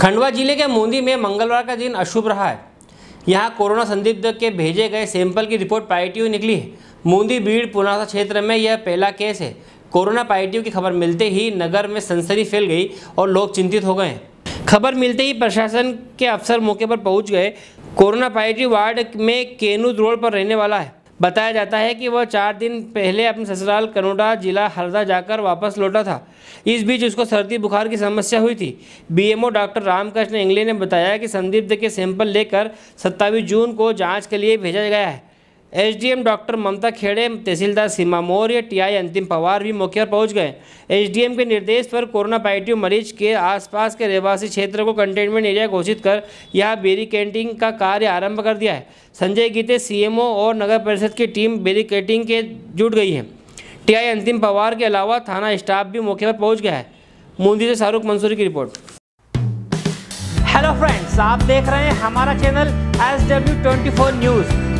खंडवा जिले के मूंदी में मंगलवार का दिन अशुभ रहा है। यहाँ कोरोना संदिग्ध के भेजे गए सैंपल की रिपोर्ट पॉजिटिव निकली है। मूंदी बीड़ पुनासा क्षेत्र में यह पहला केस है। कोरोना पॉजिटिव की खबर मिलते ही नगर में सनसनी फैल गई और लोग चिंतित हो गए। खबर मिलते ही प्रशासन के अफसर मौके पर पहुंच गए। कोरोना पॉजिटिव वार्ड में केनूद रोड पर रहने वाला है। बताया जाता है कि वह 4 दिन पहले अपने ससुराल करोडा जिला हरदा जाकर वापस लौटा था। इस बीच उसको सर्दी बुखार की समस्या हुई थी। बीएमओ डॉक्टर रामकृष्ण इंग्ले ने बताया कि संदिग्ध के सैंपल लेकर 27 जून को जांच के लिए भेजा गया है। SDM doctor Mamta Khede, tehsildar Seema Maurya, TI Antim Pawar भी मौके पर पहुँच गए। एसडीएम के निर्देश पर कोरोना पॉजिटिव मरीज के आसपास के रहवासी क्षेत्र को कंटेनमेंट एरिया घोषित कर यहां बैरिकेडिंग का कार्य आरंभ कर दिया है। संजय गीते, सीएमओ और नगर परिषद की टीम बैरिकेडिंग के जुट गई है। टीआई अंतिम पवार के अलावा थाना स्टाफ भी मौके पर पहुँच गया है। मूंदी से शाहरुख मंसूरी की रिपोर्ट। हेलो फ्रेंड्स, आप देख रहे हैं हमारा चैनल SW24 न्यूज़।